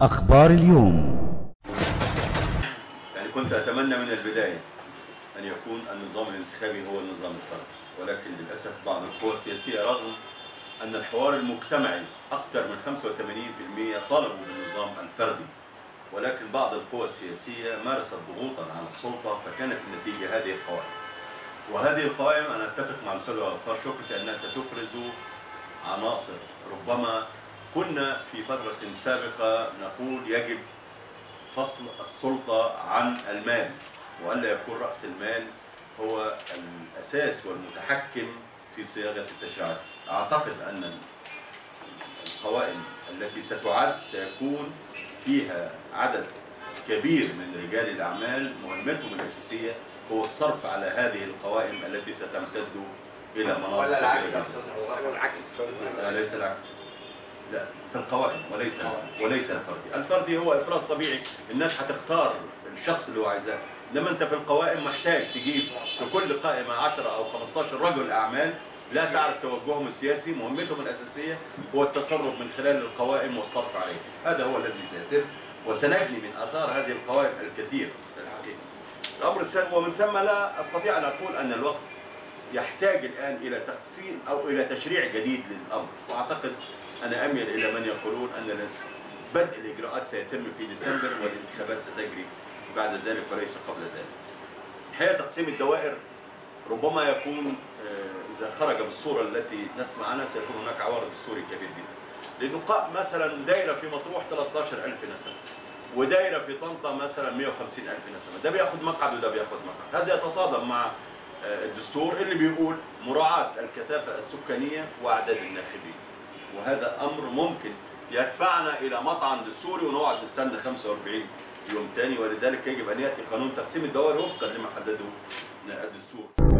أخبار اليوم. يعني كنت أتمنى من البداية أن يكون النظام الانتخابي هو النظام الفردي، ولكن للأسف بعض القوى السياسية رغم أن الحوار المجتمعي أكثر من 85% طلبوا بالنظام الفردي، ولكن بعض القوى السياسية مارست ضغوطا على السلطة فكانت النتيجة هذه القوائم. وهذه القوائم أنا أتفق مع الأستاذ غفار شكري في أنها ستفرز عناصر ربما كنا في فترة سابقة نقول يجب فصل السلطة عن المال، وألا يكون رأس المال هو الأساس والمتحكم في صياغة التشريعات. أعتقد أن القوائم التي ستعد سيكون فيها عدد كبير من رجال الأعمال مهمتهم الأساسية هو الصرف على هذه القوائم التي ستمتد إلى مناطق العكس. ليس العكس، لا، في القوائم وليس الفردي. الفردي هو إفراز طبيعي، الناس هتختار الشخص اللي هو عايزاه، لما أنت في القوائم محتاج تجيب في كل قائمة 10 أو 15 رجل أعمال لا تعرف توجههم السياسي، مهمتهم الأساسية هو التصرف من خلال القوائم والصرف عليها. هذا هو الذي سيتم، وسنجني من آثار هذه القوائم الكثير الحقيقة. الأمر الثاني، ومن ثم لا أستطيع أن أقول أن الوقت يحتاج الآن إلى تقسيم أو إلى تشريع جديد للأمر، وأعتقد أنا أميل إلى من يقولون أن بدء الإجراءات سيتم في ديسمبر والانتخابات ستجري بعد ذلك وليس قبل ذلك. الحقيقة تقسيم الدوائر ربما يكون إذا خرج بالصورة التي نسمع عنها سيكون هناك عوارض السوري كبير جدا. لنقاء مثلا دائرة في مطروح 13,000 نسمة، ودائرة في طنطا مثلا 150,000 نسمة، ده بياخد مقعد وده بياخد مقعد، هذا يتصادم مع الدستور اللي بيقول مراعاة الكثافة السكانية وأعداد الناخبين، وهذا أمر ممكن يدفعنا إلى مطعن دستوري ونقعد نستنى 45 يوم تاني، ولذلك يجب أن يأتي قانون تقسيم الدوائر وفقا لما حدده الدستور.